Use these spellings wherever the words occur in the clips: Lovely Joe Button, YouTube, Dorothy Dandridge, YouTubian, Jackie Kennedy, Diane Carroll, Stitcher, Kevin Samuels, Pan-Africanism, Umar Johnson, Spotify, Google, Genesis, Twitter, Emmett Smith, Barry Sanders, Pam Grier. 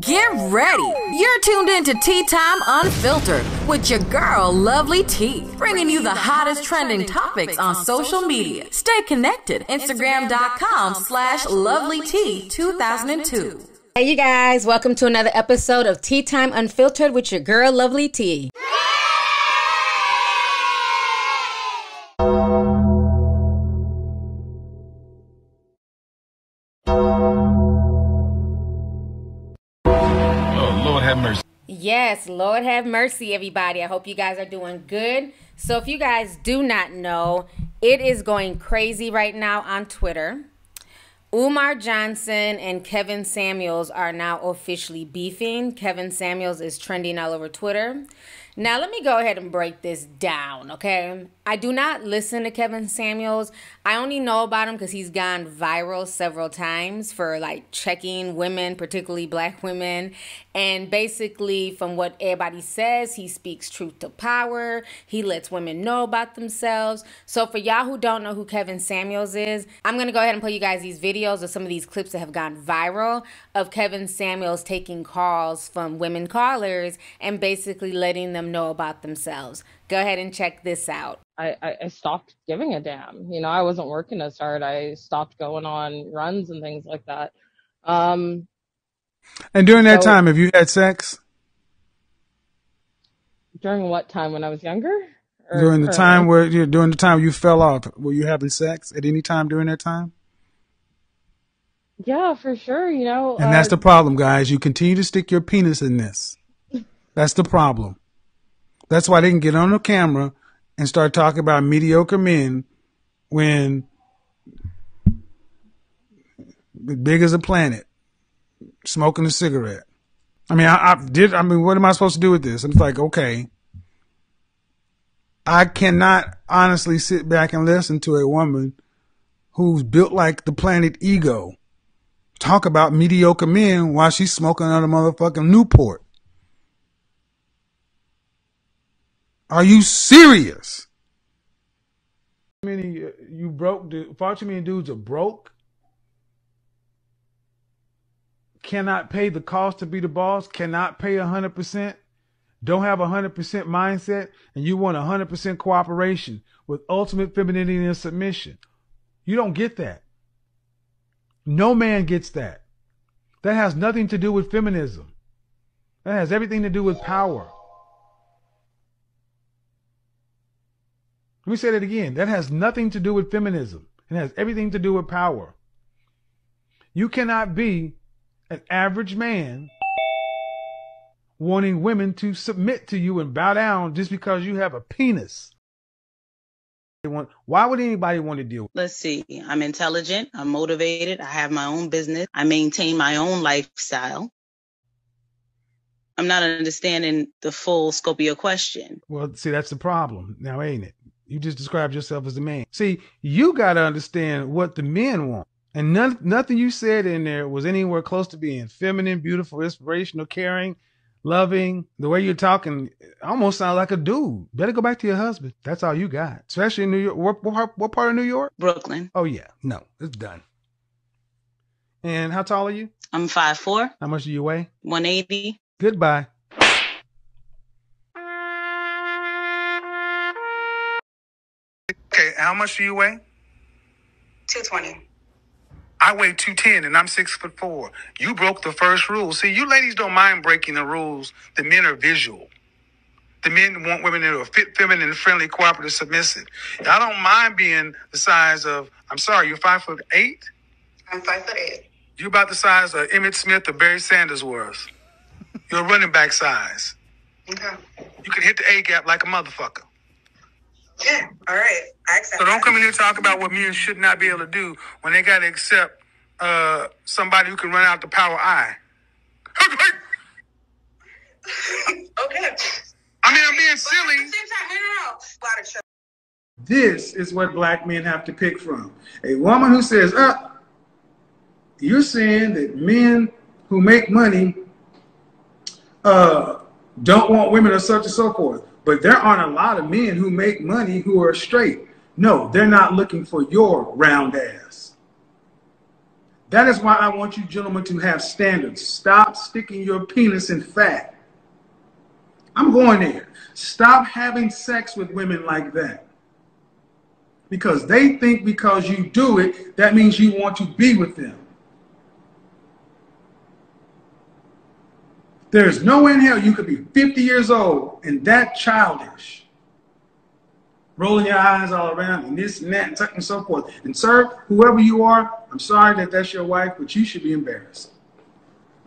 Get ready! You're tuned in to Tea Time Unfiltered with your girl, Lovely T, bringing you the hottest trending topics on social media. Stay connected. Instagram.com/LovelyT2002. Hey, you guys. Welcome to another episode of Tea Time Unfiltered with your girl, Lovely T. Yes, Lord have mercy, everybody. I hope you guys are doing good. So if you guys do not know, it is going crazy right now on Twitter. Umar Johnson and Kevin Samuels are now officially beefing. Kevin Samuels is trending all over Twitter. Now, let me go ahead and break this down, okay? I do not listen to Kevin Samuels. I only know about him because he's gone viral several times for, like, checking women, particularly black women. And basically, from what everybody says, he speaks truth to power. He lets women know about themselves. So for y'all who don't know who Kevin Samuels is, I'm going to go ahead and play you guys these videos or some of these clips that have gone viral of Kevin Samuels taking calls from women callers and basically letting them know about themselves. Go ahead and check this out. I stopped giving a damn. You know, I wasn't working as hard. I stopped going on runs and things like that. And during that time, have you had sex? During what time? When I was younger? Or, during the time where you're during the time you fell off, were you having sex at any time during that time? Yeah, for sure. You know, and that's the problem, guys. You continue to stick your penis in this. That's the problem. That's why they can get on the camera and start talking about mediocre men when big as a planet, smoking a cigarette. I mean, I mean, what am I supposed to do with this? And it's like, okay, I cannot honestly sit back and listen to a woman who's built like the planet Ego talk about mediocre men while she's smoking on a motherfucking Newport. Are you serious? Many you broke dude, far too many dudes are broke, cannot pay the cost to be the boss, cannot pay 100%, don't have 100% mindset, and you want 100% cooperation with ultimate femininity and submission. You don't get that. No man gets that. That has nothing to do with feminism. That has everything to do with power. Let me say that again. That has nothing to do with feminism. It has everything to do with power. You cannot be an average man wanting women to submit to you and bow down just because you have a penis. Why would anybody want to deal with it? Let's see. I'm intelligent. I'm motivated. I have my own business. I maintain my own lifestyle. I'm not understanding the full scope of your question. Well, see, that's the problem now, ain't it? You just described yourself as a man. See, you got to understand what the men want. And nothing you said in there was anywhere close to being feminine, beautiful, inspirational, caring, loving. The way you're talking almost sounds like a dude. Better go back to your husband. That's all you got. Especially in New York. What part of New York? Brooklyn. Oh, yeah. No, it's done. And how tall are you? I'm 5'4". How much do you weigh? 180. Goodbye. Okay, how much do you weigh? 220. I weigh 210 and I'm 6'4". You broke the first rule. See, you ladies don't mind breaking the rules. The men are visual. The men want women that are fit, feminine, friendly, cooperative, submissive. And I don't mind being the size of, I'm sorry, you're 5'8"? I'm 5'8". You're about the size of Emmett Smith or Barry Sanders was. You're running back size. Okay. You can hit the A gap like a motherfucker. Yeah, all right. So don't come in here talking about what men should not be able to do when they got to accept somebody who can run out the power eye. Okay. I mean, I'm being silly. At the same time, this is what black men have to pick from. A woman who says, you're saying that men who make money don't want women or such and so forth. But there aren't a lot of men who make money who are straight. No, they're not looking for your round ass. That is why I want you gentlemen to have standards. Stop sticking your penis in fat. I'm going there. Stop having sex with women like that. Because they think because you do it, that means you want to be with them. There's no way in hell you could be 50 years old and that childish. Rolling your eyes all around and this and that and so forth. And sir, whoever you are, I'm sorry that that's your wife, but you should be embarrassed.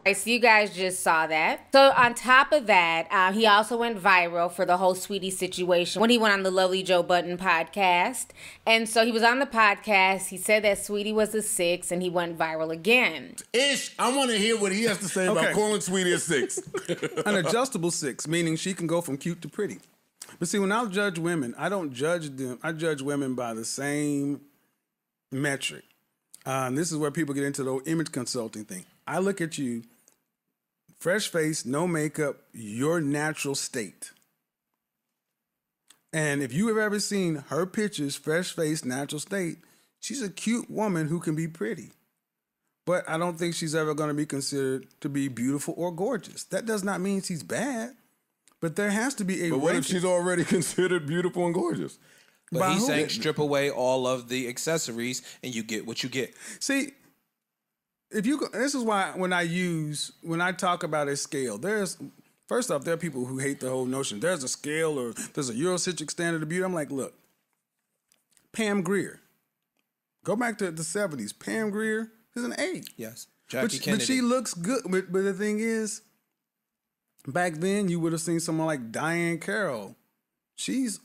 All right, so you guys just saw that. So on top of that, he also went viral for the whole Sweetie situation when he went on the Lovely Joe Button podcast. And so he was on the podcast. He said that Sweetie was a 6, and he went viral again. Ish, I want to hear what he has to say about calling Sweetie a 6. An adjustable 6, meaning she can go from cute to pretty. But see, when I judge women, I don't judge them. I judge women by the same metric. And this is where people get into the whole image consulting thing. I look at you, fresh face, no makeup, your natural state. And if you have ever seen her pictures, fresh face, natural state, she's a cute woman who can be pretty. But I don't think she's ever going to be considered to be beautiful or gorgeous. That does not mean she's bad, but there has to be a... But what if she's already considered beautiful and gorgeous? But he's saying strip away all of the accessories and you get what you get. See... If you go, this is why when I talk about a scale, first off, there are people who hate the whole notion. There's a scale or there's a Eurocentric standard of beauty. I'm like, look, Pam Grier, go back to the 70s. Pam Grier is an 8. Yes, Jackie Kennedy. But she looks good. But the thing is, back then you would have seen someone like Diane Carroll. She's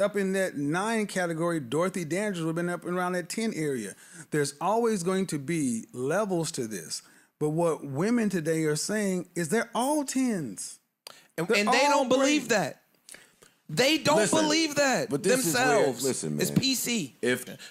up in that 9 category. Dorothy Dandridge would have been up and around that 10 area. There's always going to be levels to this. But what women today are saying is they're all 10s. And they don't believe that. They don't believe that themselves. Listen, it's PC.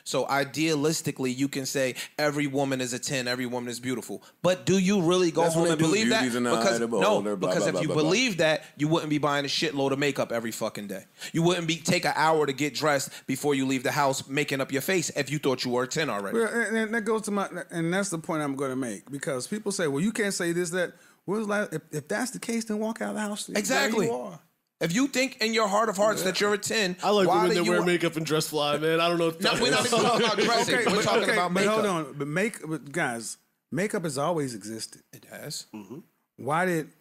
So idealistically, you can say every woman is a 10, every woman is beautiful. But do you really go home and believe that? Because if you believe that, you wouldn't be buying a shitload of makeup every fucking day. You wouldn't be take an hour to get dressed before you leave the house making up your face if you thought you were a 10 already. And that goes to my, and that's the point I'm going to make, because people say, well, you can't say this, that. If that's the case, then walk out of the house. Exactly. If you think in your heart of hearts that you're a 10, I like women that wear makeup and dress fly, man. I don't know. No, we're not talking about dressing. We're talking about makeup. Hold on, but guys, makeup has always existed. It has. Mm-hmm.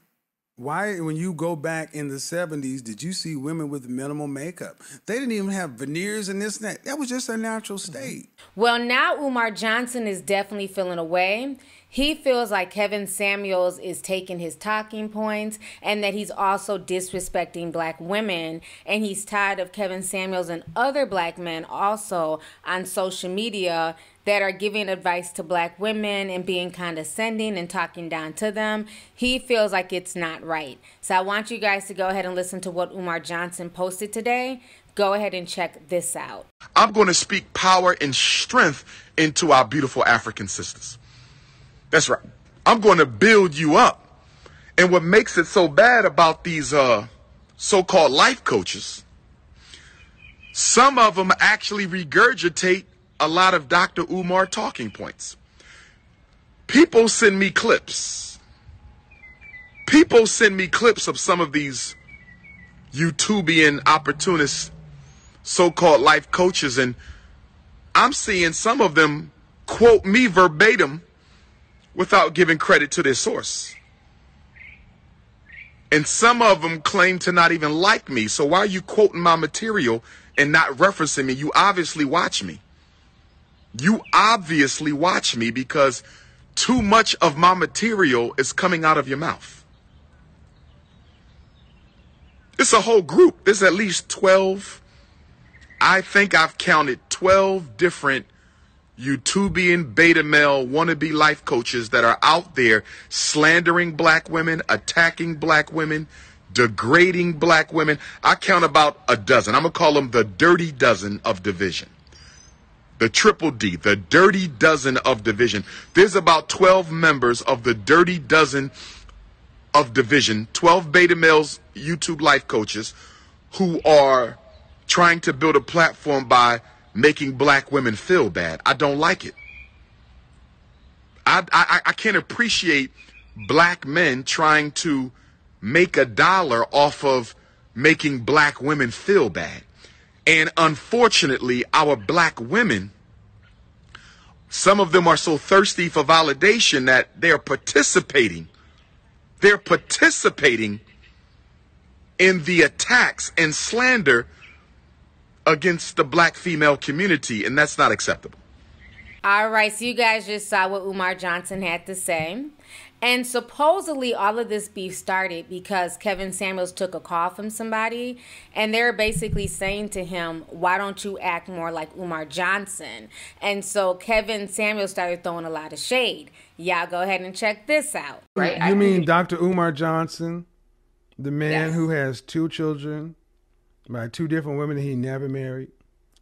Why when you go back in the 70s, did you see women with minimal makeup? They didn't even have veneers and this and that. That was just their natural state. Well, now Umar Johnson is definitely feeling away. He feels like Kevin Samuels is taking his talking points and that he's also disrespecting black women. And he's tired of Kevin Samuels and other black men also on social media that are giving advice to black women and being condescending and talking down to them. He feels like it's not right. So I want you guys to go ahead and listen to what Umar Johnson posted today. Go ahead and check this out. I'm going to speak power and strength into our beautiful African sisters. That's right. I'm going to build you up. And what makes it so bad about these so-called life coaches, some of them actually regurgitate a lot of Dr. Umar talking points. People send me clips. People send me clips of some of these YouTubian opportunist so-called life coaches, and I'm seeing some of them quote me verbatim without giving credit to their source. And some of them claim to not even like me. So why are you quoting my material and not referencing me? You obviously watch me. You obviously watch me, because too much of my material is coming out of your mouth. It's a whole group. There's at least 12. I think I've counted 12 different YouTubian beta male wannabe life coaches that are out there slandering black women, attacking black women, degrading black women. I count about a dozen. I'm going to call them the dirty dozen of division. The triple D, the dirty dozen of division. There's about 12 members of the dirty dozen of division, 12 beta males, YouTube life coaches who are trying to build a platform by making black women feel bad. I don't like it. I can't appreciate black men trying to make $1 off of making black women feel bad. And unfortunately, our black women, some of them are so thirsty for validation that they're participating. They're participating in the attacks and slander against the black female community, and that's not acceptable. All right, so you guys just saw what Umar Johnson had to say. And supposedly all of this beef started because Kevin Samuels took a call from somebody, and they're basically saying to him, why don't you act more like Umar Johnson? And so Kevin Samuels started throwing a lot of shade. Y'all go ahead and check this out. Right? You mean Dr. Umar Johnson, the man who has 2 children by 2 different women he never married?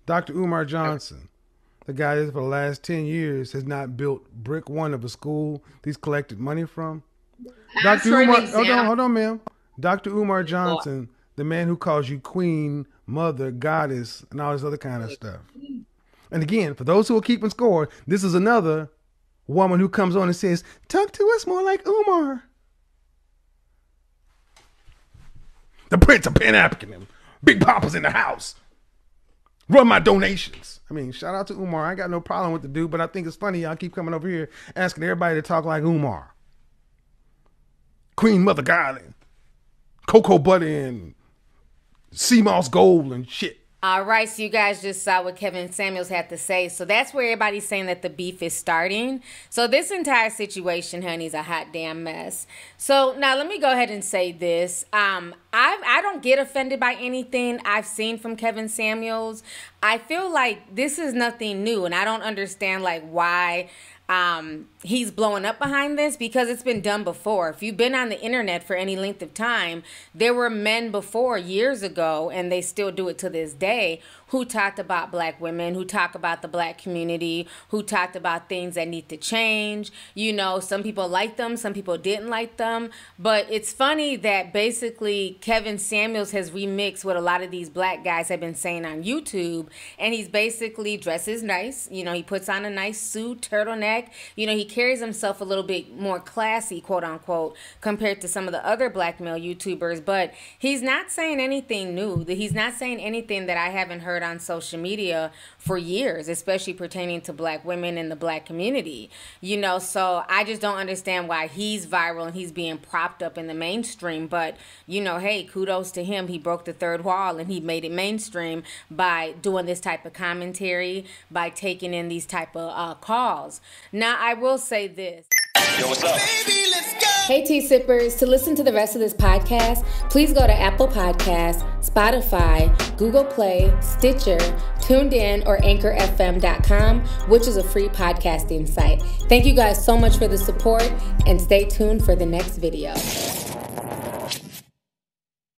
Dr. Umar Johnson. The guy that for the last 10 years has not built brick one of a school he's collected money from. Dr. Umar, hold on, ma'am. Dr. Umar Johnson, the man who calls you queen, mother, goddess, and all this other kind of stuff. And again, for those who are keeping score, this is another woman who comes on and says, talk to us more like Umar. The Prince of Pan-Africanism. Big Papa's in the house. Run my donations. I mean, shout out to Umar. I ain't got no problem with the dude, but I think it's funny y'all keep coming over here asking everybody to talk like Umar. Queen Mother Garland, Cocoa Butter, and Sea Moss Gold and shit. All right, so you guys just saw what Kevin Samuels had to say. So that's where everybody's saying that the beef is starting. So this entire situation, honey, is a hot damn mess. So now let me go ahead and say this. I don't get offended by anything I've seen from Kevin Samuels. I feel like this is nothing new, and I don't understand like why he's blowing up behind this, because it's been done before. If you've been on the internet for any length of time, there were men before years ago, and they still do it to this day, who talked about black women, who talk about the black community, who talked about things that need to change. You know, some people liked them, some people didn't like them, but it's funny that basically Kevin Samuels has remixed what a lot of these black guys have been saying on YouTube, and he's basically dresses nice. You know, he puts on a nice suit, turtleneck. You know, he carries himself a little bit more classy, quote unquote, compared to some of the other black male YouTubers. But he's not saying anything new. He's not saying anything that I haven't heard on social media for years, especially pertaining to black women and the black community. You know, so I just don't understand why he's viral and he's being propped up in the mainstream. But, you know, hey, kudos to him. He broke the third wall and he made it mainstream by doing this type of commentary, by taking in these type of calls. Now, I will say this. Yo, what's up? Baby, let's go. Hey, tea sippers. To listen to the rest of this podcast, please go to Apple Podcasts, Spotify, Google Play, Stitcher, Tuned In, or AnchorFM.com, which is a free podcasting site. Thank you guys so much for the support, and stay tuned for the next video.